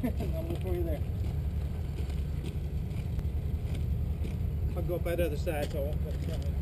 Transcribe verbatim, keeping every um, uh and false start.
I'm before you there. I'll go up that other side so I won't put it down.